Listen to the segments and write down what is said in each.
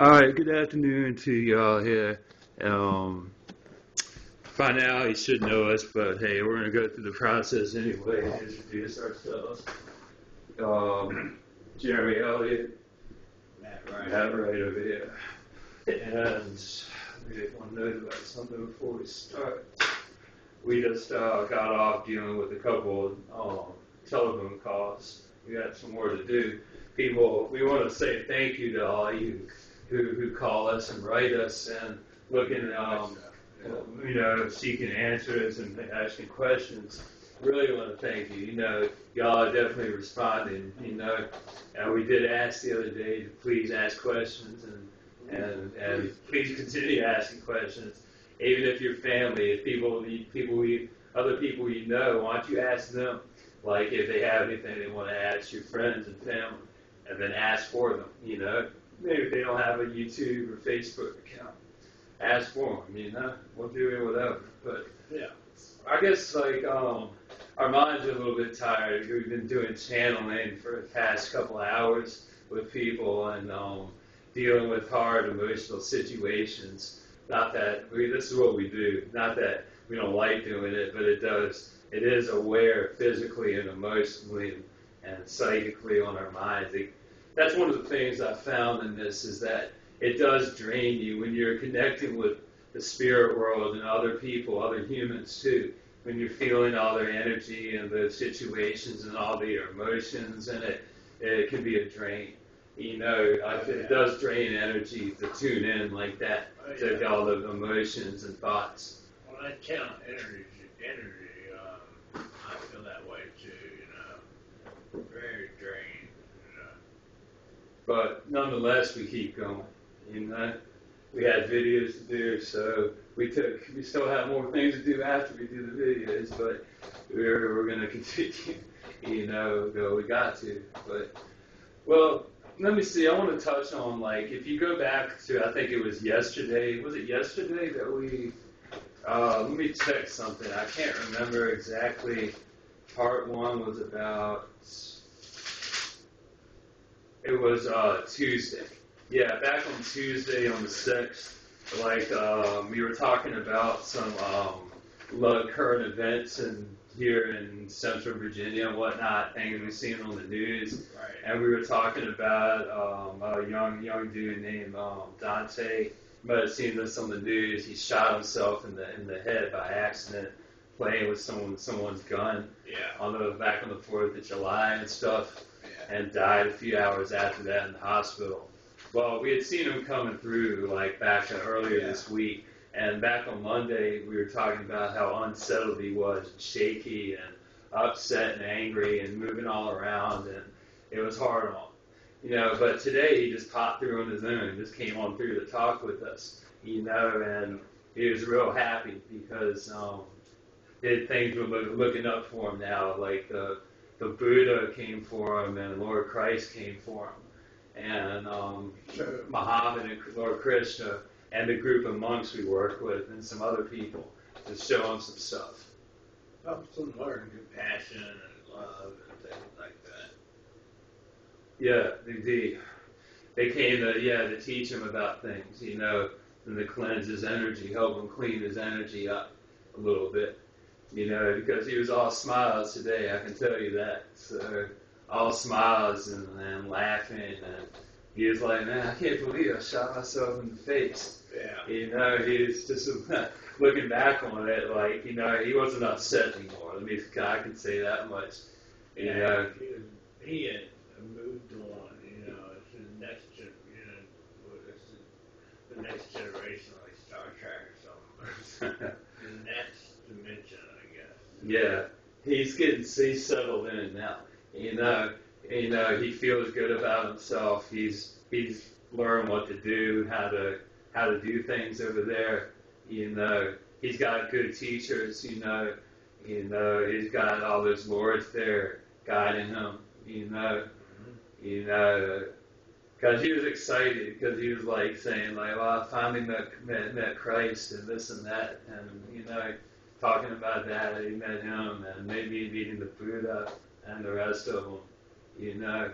All right, good afternoon to y'all here. By now you should know us, but hey, we're going to go through the process anyway and introduce ourselves. Jeremy Elliott, Matt Wright over here. And if you want to know about something before we start, we just got off dealing with a couple of telephone calls. We got some more to do. People, we want to say thank you to all you who call us and write us and looking, you know, seeking answers and asking questions. Really want to thank you. You know, y'all are definitely responding. You know, and we did ask the other day to please ask questions and please continue asking questions. Even if you're family, if other people you know, why don't you ask them? Like if they have anything they want to ask your friends and family, and then ask for them. You know, maybe if they don't have a YouTube or Facebook account, ask for them. You know, we'll do it whatever. But yeah, I guess like our minds are a little bit tired. We've been doing channeling for the past couple hours with people and dealing with hard emotional situations. Not that this is what we do. Not that we don't like doing it, but it does. It is aware physically and emotionally and psychically on our minds. That's one of the things I found in this is that it does drain you when you're connecting with the spirit world and other people, other humans too. When you're feeling all their energy and the situations and all their emotions, and it can be a drain. You know, it does drain energy to tune in like that to all the emotions and thoughts. Well, I count energy. I feel that way too, you know, very drained, you know. But nonetheless, we keep going, you know. We had videos to do, so we still have more things to do after we do the videos, but we're going to continue, you know, though we got to. But, well, let me see, I want to touch on, like, if you go back to, I think it was yesterday, that we... let me check something. I can't remember exactly. Part one was about... It was Tuesday. Yeah, back on Tuesday on the 6th, like, we were talking about some current events and here in Central Virginia and whatnot, things we've seen on the news. Right. And we were talking about a young dude named Dante. You might have seen this on the news. He shot himself in the head by accident, playing with someone's gun. Yeah. Back on the 4th of July and stuff, yeah. And died a few hours after that in the hospital. Well, we had seen him coming through like back earlier this week, and back on Monday we were talking about how unsettled he was, and shaky, and upset, and angry, and moving all around, and it was hard on him. You know, but today he just popped through on his own, just came on through to talk with us, you know, and he was real happy because things were looking up for him now, like the Buddha came for him and Lord Christ came for him, and Muhammad and Lord Krishna and the group of monks we work with and some other people to show him some stuff. Helps him learn compassion and love and things like that. Yeah, indeed. They came to teach him about things, you know, and to cleanse his energy, help him clean his energy up a little bit, you know, because he was all smiles today, I can tell you that. So, all smiles and laughing, and he was like, man, I can't believe I shot myself in the face. Yeah. You know, he was just looking back on it, like, you know, he wasn't upset anymore. I mean, I can say that much. You know, he had moved on, you know, it's the next generation, like Star Trek or something. The next dimension, I guess. Yeah, he's settled in now. You know, he feels good about himself. He's learned what to do, how to do things over there. You know, he's got good teachers. You know, he's got all those lords there guiding him. You know, because he was excited, because he was like saying, like, well, I finally met Christ and this and that, and, you know, talking about that, he met him, and maybe meeting the Buddha and the rest of them, you know,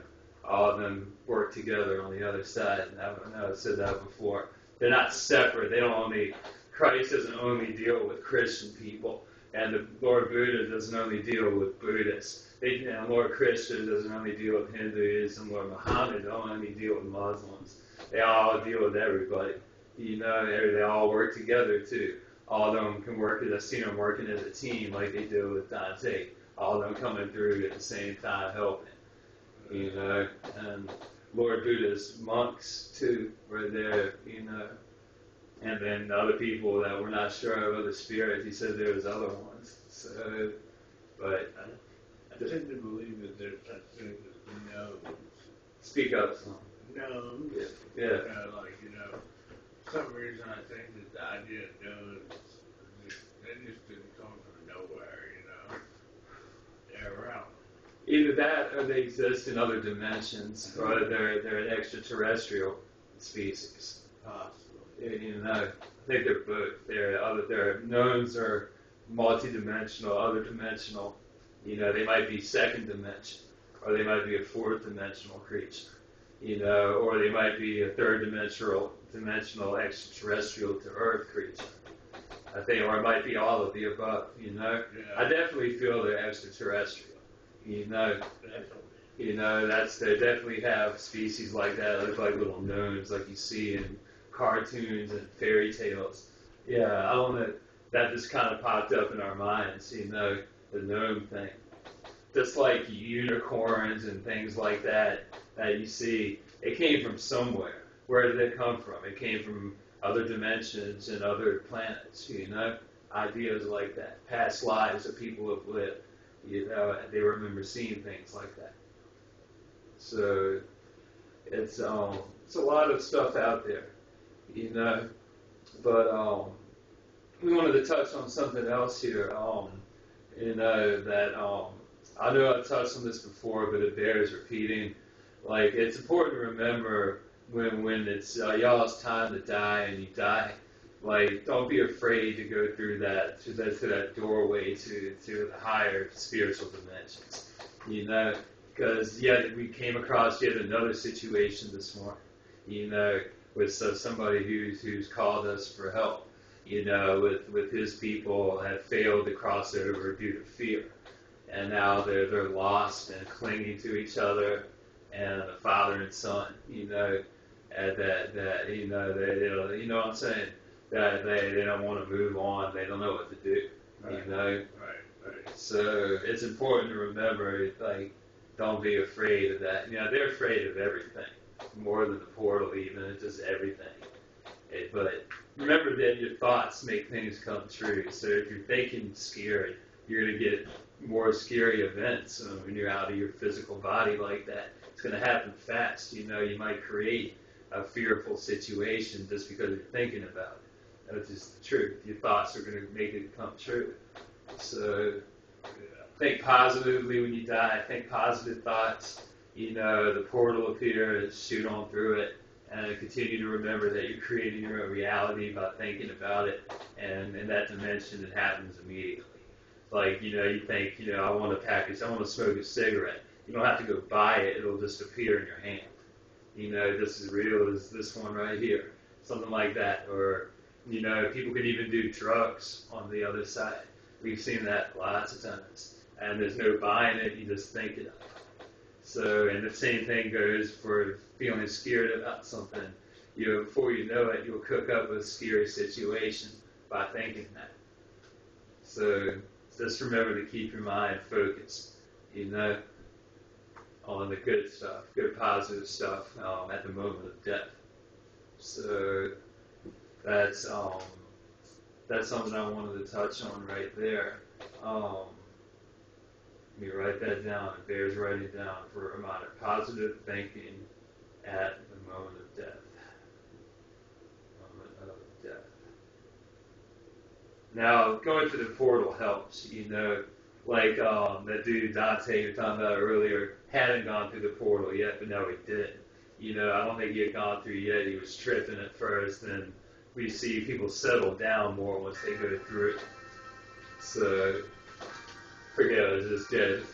all of them work together on the other side. And I've said that before. They're not separate. They don't only, Christ doesn't only deal with Christian people. And the Lord Buddha doesn't only deal with Buddhists. And Lord Christian doesn't only deal with Hinduism. Lord Muhammad don't only deal with Muslims. They all deal with everybody. You know, they all work together too. All of them can work as, I've seen them working as a team like they do with Dante. All of them coming through at the same time helping. You know, and Lord Buddha's monks too were there, you know. And then other people that were not sure of other spirits, he said there was other ones. So, but I tend to believe that there's such things as no's. Speak up some. No's. Yeah. Like, you know, for some reason I think that the idea of no's, they just didn't come from nowhere, you know. They're around. Either that or they exist in other dimensions, or they're an extraterrestrial species. You know, I think they're both. They're knowns are multidimensional, other dimensional. You know, they might be second dimension, or they might be a fourth dimensional creature. You know, or they might be a third dimensional extraterrestrial to Earth creature. I think, or it might be all of the above. You know, yeah. I definitely feel they're extraterrestrial. You know that's they definitely have species like that. They look like little gnomes, like you see in cartoons and fairy tales. Yeah, I don't know. That just kind of popped up in our minds, you know, the gnome thing. Just like unicorns and things like that that you see, it came from somewhere. Where did it come from? It came from other dimensions and other planets, you know. Ideas like that, past lives that people have lived, you know, and they remember seeing things like that. So it's a lot of stuff out there. You know, but we wanted to touch on something else here. You know that I know I've touched on this before, but it bears repeating. Like it's important to remember when it's y'all's time to die and you die. Like don't be afraid to go through that to that doorway to the higher spiritual dimensions. You know, because we came across yet another situation this morning. You know. With somebody who's called us for help, you know, with his people have failed to cross over due to fear, and now they're lost and clinging to each other, and the father and son, you know, at that you know they you know what I'm saying that they don't want to move on, they don't know what to do, right. You know. Right. So it's important to remember, like, don't be afraid of that. You know, they're afraid of everything. More than the portal, even it's just everything. But remember that your thoughts make things come true. So if you're thinking scary, you're gonna get more scary events when you're out of your physical body like that. It's gonna happen fast. You know, you might create a fearful situation just because you're thinking about it. That's just the truth. Your thoughts are gonna make it come true. So think positively when you die. Think positive thoughts. You know, the portal appears, shoot on through it, and continue to remember that you're creating your own reality by thinking about it, and in that dimension, it happens immediately. Like, you know, you think, you know, I want to smoke a cigarette. You don't have to go buy it, it'll just appear in your hand. You know, just as real as this one right here, something like that. Or, you know, people could even do drugs on the other side. We've seen that lots of times. And there's no buying it, you just think it up. So, and the same thing goes for feeling scared about something. You know, before you know it, you'll cook up a scary situation by thinking that. So, just remember to keep your mind focused, you know, on the good stuff, good positive stuff at the moment of death. So, that's something I wanted to touch on right there. Let me write that down. It bears writing down for a reminder. Positive thinking at the moment of death. Moment of death. Now, going to the portal helps. You know, like that dude Dante you were talking about earlier hadn't gone through the portal yet, but no, he did. You know, I don't think he had gone through yet. He was tripping at first, and we see people settle down more once they go through it. So... Forget it, it's just dead.